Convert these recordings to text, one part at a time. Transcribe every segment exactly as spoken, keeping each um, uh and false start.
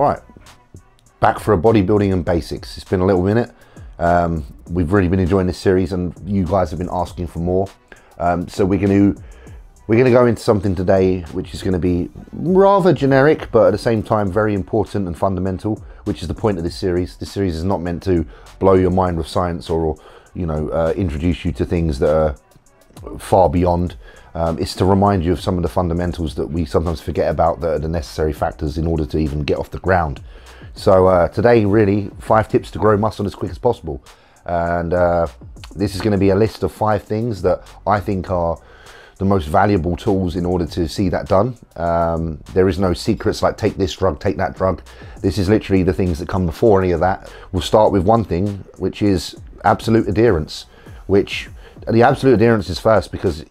All right, back for a bodybuilding and basics. It's been a little minute. Um, we've really been enjoying this series, and you guys have been asking for more. Um, so we're going to we're going to go into something today which is going to be rather generic, but at the same time very important and fundamental, which is the point of this series. This series is not meant to blow your mind with science or, or you know, uh, introduce you to things that are far beyond. Um, it's to remind you of some of the fundamentals that we sometimes forget about, that are the necessary factors in order to even get off the ground. So uh, today, really, five tips to grow muscle as quick as possible. And uh, this is going to be a list of five things that I think are the most valuable tools in order to see that done. Um, there is no secrets like take this drug, take that drug. This is literally the things that come before any of that. We'll start with one thing, which is absolute adherence, which the absolute adherence is first, because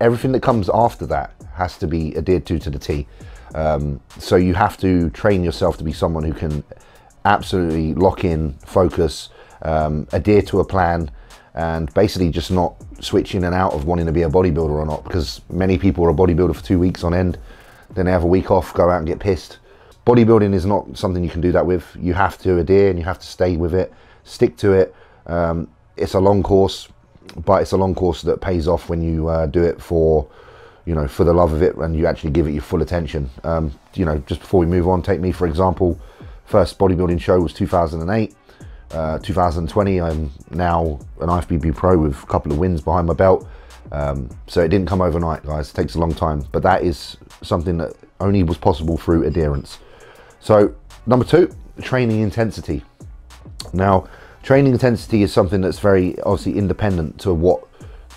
everything that comes after that has to be adhered to to the T. Um, so you have to train yourself to be someone who can absolutely lock in, focus, um, adhere to a plan, and basically just not switch in and out of wanting to be a bodybuilder or not, because many people are a bodybuilder for two weeks on end, then they have a week off, go out and get pissed. Bodybuilding is not something you can do that with. You have to adhere and you have to stay with it, stick to it. Um, it's a long course, but it's a long course that pays off when you uh, do it for, you know, for the love of it, and you actually give it your full attention. Um, you know, just before we move on, take me for example. First bodybuilding show was two thousand eight. Uh, two thousand twenty, I'm now an I F B B pro with a couple of wins behind my belt. Um, so it didn't come overnight, guys. It takes a long time, but that is something that only was possible through adherence. So number two, training intensity. Now, training intensity is something that's very obviously independent to what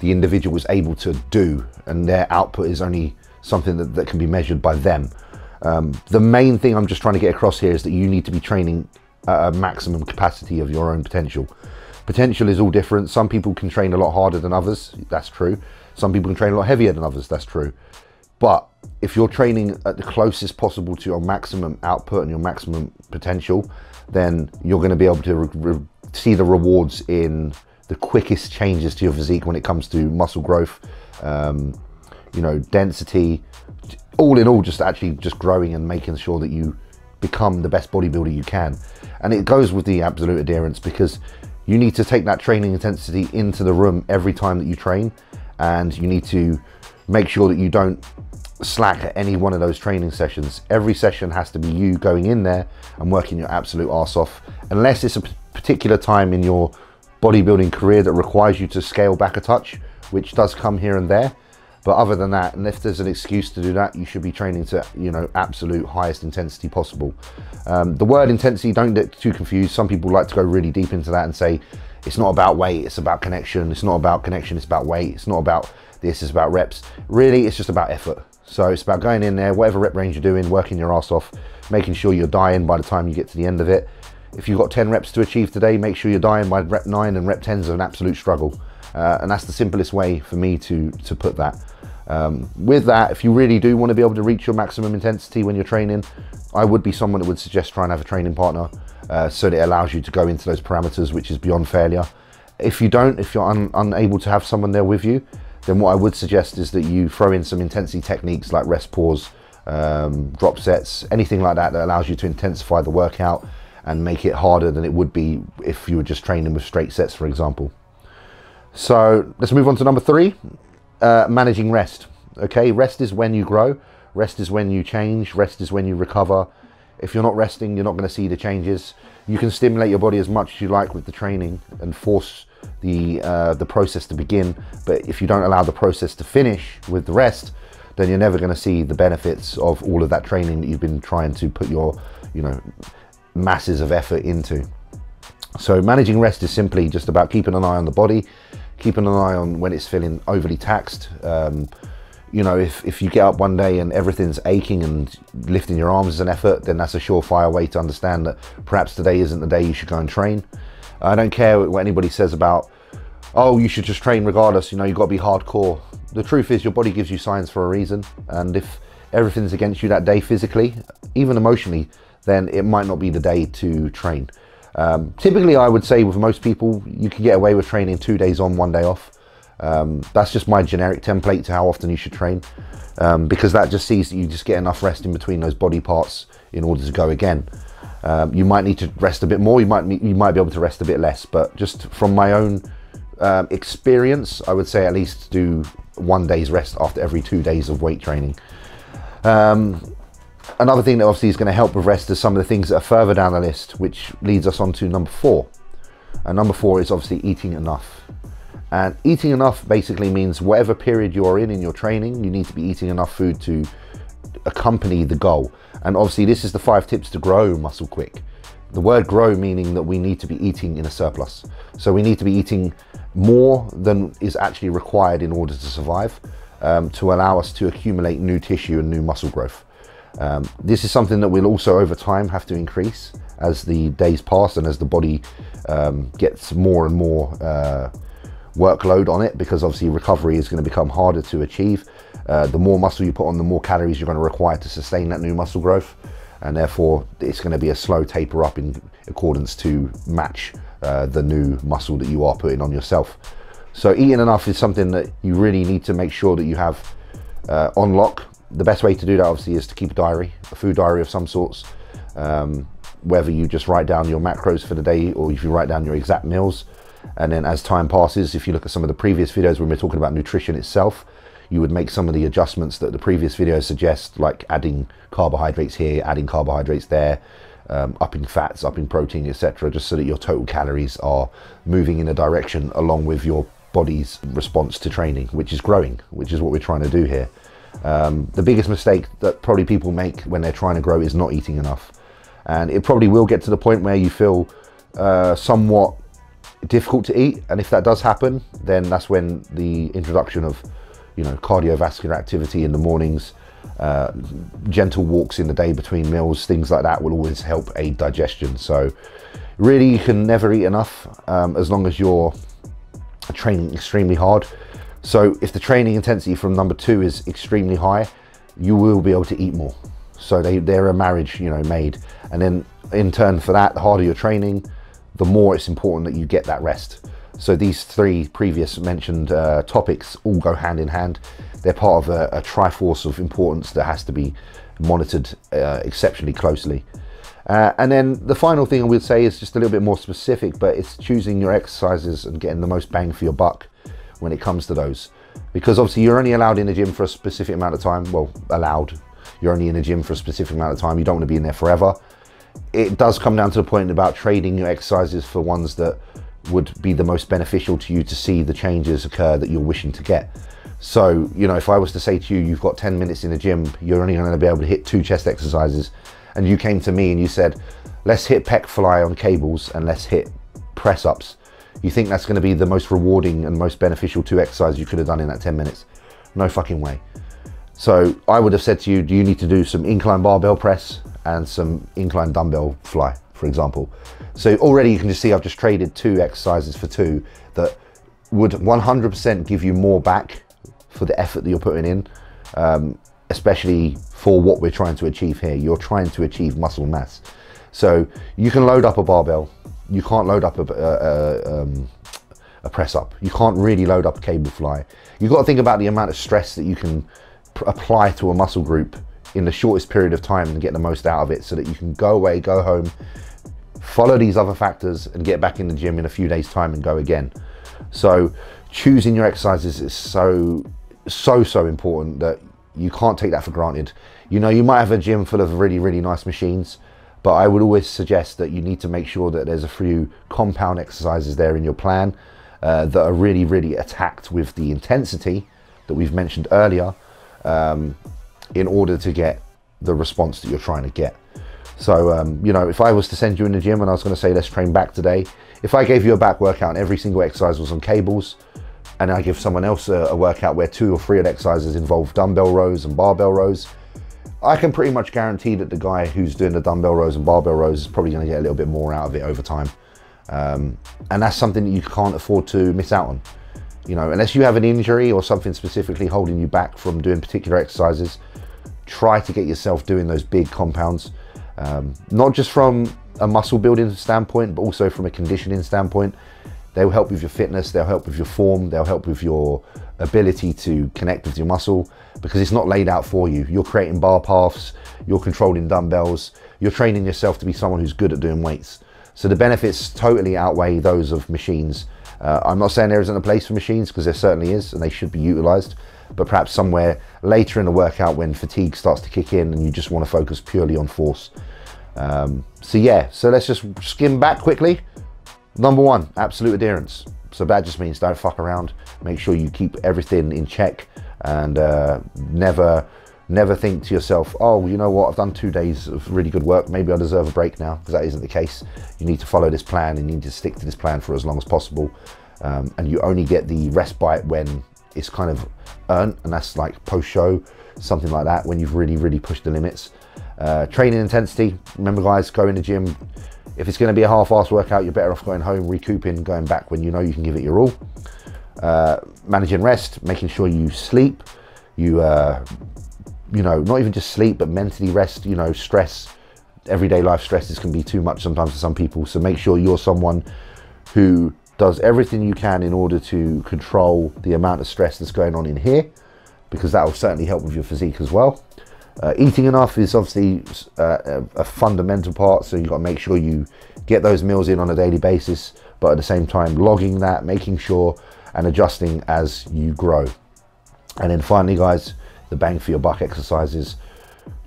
the individual was able to do, and their output is only something that, that can be measured by them. Um, the main thing I'm just trying to get across here is that you need to be training at a maximum capacity of your own potential. Potential is all different. Some people can train a lot harder than others, that's true. Some people can train a lot heavier than others, that's true. But if you're training at the closest possible to your maximum output and your maximum potential, then you're going to be able to re re see the rewards in the quickest changes to your physique when it comes to muscle growth, um, you know, density, all in all, just actually just growing and making sure that you become the best bodybuilder you can. And it goes with the absolute adherence, because you need to take that training intensity into the room every time that you train, and you need to make sure that you don't slack at any one of those training sessions. Every session has to be you going in there and working your absolute arse off, unless it's a particular time in your bodybuilding career that requires you to scale back a touch, which does come here and there. But other than that, and if there's an excuse to do that, you should be training to, you know, absolute highest intensity possible. Um, the word intensity, don't get too confused. Some people like to go really deep into that and say, it's not about weight, it's about connection. It's not about connection, it's about weight. It's not about this, it's about reps. Really, it's just about effort. So it's about going in there, whatever rep range you're doing, working your ass off, making sure you're dying by the time you get to the end of it. If you've got ten reps to achieve today, make sure you're dying by rep nine, and rep ten is an absolute struggle. Uh, and that's the simplest way for me to, to put that. Um, with that, if you really do want to be able to reach your maximum intensity when you're training, I would be someone that would suggest try and have a training partner, uh, so that it allows you to go into those parameters, which is beyond failure. If you don't, if you're un unable to have someone there with you, then what I would suggest is that you throw in some intensity techniques like rest pause, um, drop sets, anything like that that allows you to intensify the workout and make it harder than it would be if you were just training with straight sets, for example. So let's move on to number three, uh, managing rest. Okay, rest is when you grow, rest is when you change, rest is when you recover. If you're not resting, you're not going to see the changes. You can stimulate your body as much as you like with the training and force the uh, the process to begin, but if you don't allow the process to finish with the rest, then you're never going to see the benefits of all of that training that you've been trying to put your, you know, masses of effort into. So managing rest is simply just about keeping an eye on the body, keeping an eye on when it's feeling overly taxed. Um, you know, if, if you get up one day and everything's aching and lifting your arms is an effort, then that's a surefire way to understand that perhaps today isn't the day you should go and train. I don't care what anybody says about, oh, you should just train regardless, you know, you've got to be hardcore. The truth is your body gives you signs for a reason, and if everything's against you that day physically, even emotionally, then it might not be the day to train. Um, typically, I would say with most people, you can get away with training two days on, one day off. Um, that's just my generic template to how often you should train, um, because that just sees that you just get enough rest in between those body parts in order to go again. Um, you might need to rest a bit more, you might you might be able to rest a bit less, but just from my own um, experience, I would say at least do one day's rest after every two days of weight training. Um, another thing that obviously is going to help with rest is some of the things that are further down the list, which leads us on to number four. And number four is obviously eating enough. And eating enough basically means whatever period you're in in your training, you need to be eating enough food to accompany the goal. And obviously this is the five tips to grow muscle quick. The word grow meaning that we need to be eating in a surplus. So we need to be eating more than is actually required in order to survive, um, to allow us to accumulate new tissue and new muscle growth. Um, this is something that we'll also over time have to increase as the days pass and as the body um, gets more and more uh, workload on it, because obviously recovery is going to become harder to achieve. Uh, the more muscle you put on, the more calories you're going to require to sustain that new muscle growth, and therefore it's going to be a slow taper up in accordance to match uh, the new muscle that you are putting on yourself. So eating enough is something that you really need to make sure that you have uh, on lock. The best way to do that obviously is to keep a diary, a food diary of some sorts, um, whether you just write down your macros for the day or if you write down your exact meals. And then as time passes, if you look at some of the previous videos when we're talking about nutrition itself, you would make some of the adjustments that the previous videos suggest, like adding carbohydrates here, adding carbohydrates there, um, upping fats, upping protein, et cetera, just so that your total calories are moving in a direction along with your body's response to training, which is growing, which is what we're trying to do here. Um, the biggest mistake that probably people make when they're trying to grow is not eating enough. And it probably will get to the point where you feel uh, somewhat difficult to eat. And if that does happen, then that's when the introduction of, you know, cardiovascular activity in the mornings, uh, gentle walks in the day between meals, things like that will always help aid digestion. So really you can never eat enough um, as long as you're training extremely hard. So if the training intensity from number two is extremely high, you will be able to eat more. So they, they're a marriage, you know, made. And then in turn for that, the harder your training, the more it's important that you get that rest. So these three previous mentioned uh, topics all go hand in hand. They're part of a, a triforce of importance that has to be monitored uh, exceptionally closely. Uh, and then the final thing I would say is just a little bit more specific, but it's choosing your exercises and getting the most bang for your buck when it comes to those. Because obviously you're only allowed in the gym for a specific amount of time. Well, allowed. You're only in the gym for a specific amount of time. You don't want to be in there forever. It does come down to the point about trading your exercises for ones that would be the most beneficial to you to see the changes occur that you're wishing to get. So, you know, if I was to say to you, you've got ten minutes in the gym, you're only going to be able to hit two chest exercises, and you came to me and you said, let's hit pec fly on cables and let's hit press ups. You think that's going to be the most rewarding and most beneficial two exercises you could have done in that ten minutes? No fucking way. So I would have said to you, do you need to do some incline barbell press and some incline dumbbell fly, for example. So already you can just see I've just traded two exercises for two that would one hundred percent give you more back for the effort that you're putting in, um, especially for what we're trying to achieve here. You're trying to achieve muscle mass. So you can load up a barbell. You can't load up a, a, a, um, a press up. You can't really load up a cable fly. You've got to think about the amount of stress that you can apply to a muscle group in the shortest period of time and get the most out of it, so that you can go away, go home, follow these other factors and get back in the gym in a few days time and go again. So choosing your exercises is so, so, so important that you can't take that for granted. You know, you might have a gym full of really, really nice machines, but I would always suggest that you need to make sure that there's a few compound exercises there in your plan uh, that are really, really attacked with the intensity that we've mentioned earlier, um, in order to get the response that you're trying to get. So, um, you know, if I was to send you in the gym and I was going to say, let's train back today, if I gave you a back workout and every single exercise was on cables, and I give someone else a, a workout where two or three of the exercises involve dumbbell rows and barbell rows, I can pretty much guarantee that the guy who's doing the dumbbell rows and barbell rows is probably going to get a little bit more out of it over time. Um, and that's something that you can't afford to miss out on. You know, unless you have an injury or something specifically holding you back from doing particular exercises, try to get yourself doing those big compounds, um, not just from a muscle building standpoint, but also from a conditioning standpoint. They'll help with your fitness, they'll help with your form, they'll help with your ability to connect with your muscle, because it's not laid out for you. You're creating bar paths, you're controlling dumbbells, you're training yourself to be someone who's good at doing weights. So the benefits totally outweigh those of machines. Uh, I'm not saying there isn't a place for machines, because there certainly is, and they should be utilized, but perhaps somewhere later in the workout when fatigue starts to kick in and you just want to focus purely on force. Um, so yeah, so let's just skim back quickly. Number one, absolute adherence. So that just means don't fuck around. Make sure you keep everything in check, and uh, never, never think to yourself, oh, you know what, I've done two days of really good work, maybe I deserve a break now, because that isn't the case. You need to follow this plan, and you need to stick to this plan for as long as possible. Um, and you only get the respite when it's kind of earned, and that's like post-show, something like that, when you've really, really pushed the limits. Uh, training intensity, remember guys, go in the gym. If it's going to be a half-assed workout, you're better off going home, recouping, going back when you know you can give it your all. Uh, managing rest, making sure you sleep, you, uh, you know, not even just sleep, but mentally rest, you know, stress, everyday life stresses can be too much sometimes for some people. So make sure you're someone who does everything you can in order to control the amount of stress that's going on in here, because that will certainly help with your physique as well. Uh, eating enough is obviously uh, a, a fundamental part, so you've got to make sure you get those meals in on a daily basis, but at the same time logging that, making sure and adjusting as you grow. And then finally guys, the bang for your buck exercises.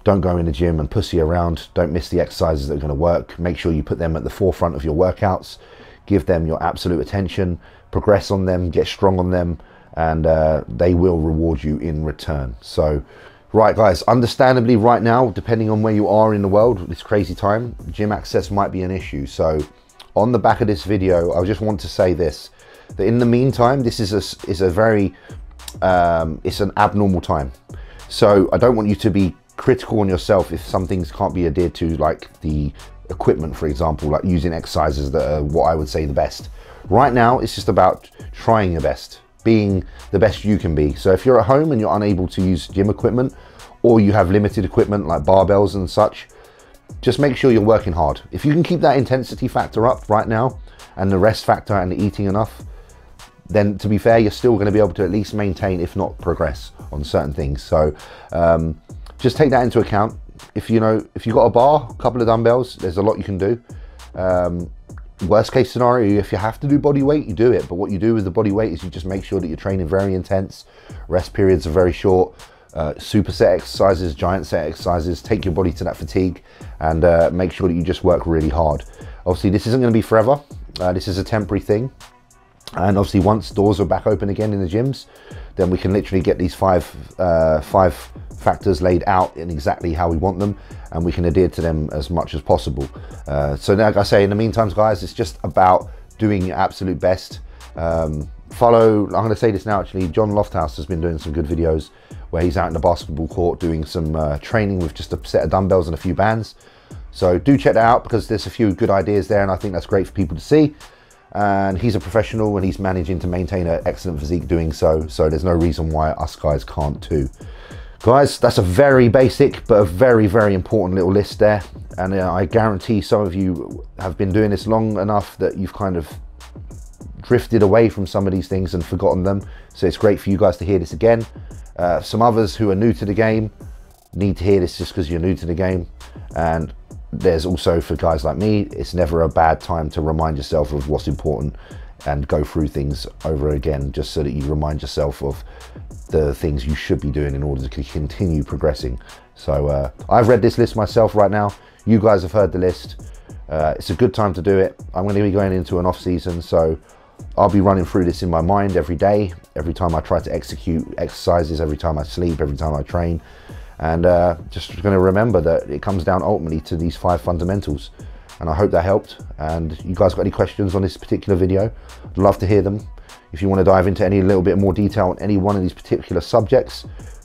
Don't go in the gym and pussy around. Don't miss the exercises that are going to work. Make sure you put them at the forefront of your workouts. Give them your absolute attention, progress on them, get strong on them, and uh, they will reward you in return. So right guys, understandably right now, depending on where you are in the world, this crazy time, gym access might be an issue. So on the back of this video, I just want to say this, that in the meantime, this is a, is a very, um, it's an abnormal time. So I don't want you to be critical on yourself if some things can't be adhered to, like the equipment, for example, like using exercises that are what I would say the best. Right now, it's just about trying your best, being the best you can be. So if you're at home and you're unable to use gym equipment, or you have limited equipment like barbells and such, just make sure you're working hard. If you can keep that intensity factor up right now, and the rest factor and the eating enough, then to be fair, you're still going to be able to at least maintain, if not progress on certain things. So um, just take that into account. If you know, if you've got a bar, a couple of dumbbells, there's a lot you can do. Um, Worst case scenario, if you have to do body weight, you do it. But what you do with the body weight is you just make sure that you're training very intense. Rest periods are very short. Uh, superset exercises, giant set exercises, take your body to that fatigue, and uh, make sure that you just work really hard. Obviously, this isn't going to be forever. Uh, this is a temporary thing. And obviously, once doors are back open again in the gyms, then we can literally get these five, uh, five factors laid out in exactly how we want them, and we can adhere to them as much as possible. Uh, so like I say, in the meantime guys, it's just about doing your absolute best. Um, follow, I'm going to say this now actually, John Lofthouse has been doing some good videos where he's out in the basketball court doing some uh, training with just a set of dumbbells and a few bands. So do check that out, because there's a few good ideas there, and I think that's great for people to see. And he's a professional, and he's managing to maintain an excellent physique doing so, so there's no reason why us guys can't too. Guys, that's a very basic but a very, very important little list there. And uh, I guarantee some of you have been doing this long enough that you've kind of drifted away from some of these things and forgotten them. So it's great for you guys to hear this again. Uh, some others who are new to the game need to hear this just because you're new to the game. And there's also, for guys like me, it's never a bad time to remind yourself of what's important and go through things over again, just so that you remind yourself of the things you should be doing in order to continue progressing. So uh, I've read this list myself right now. You guys have heard the list. Uh, it's a good time to do it. I'm going to be going into an off season, so I'll be running through this in my mind every day, every time I try to execute exercises, every time I sleep, every time I train. And uh, just going to remember that it comes down ultimately to these five fundamentals. And I hope that helped. And you guys got any questions on this particular video? I'd love to hear them. If you want to dive into any little bit more detail on any one of these particular subjects,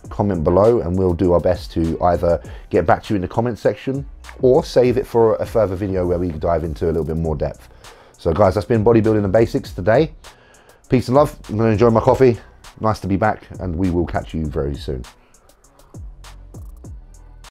comment below, and we'll do our best to either get back to you in the comment section or save it for a further video where we can dive into a little bit more depth. So guys, that's been Bodybuilding and Basics today. Peace and love. I'm going to enjoy my coffee. Nice to be back, and we will catch you very soon.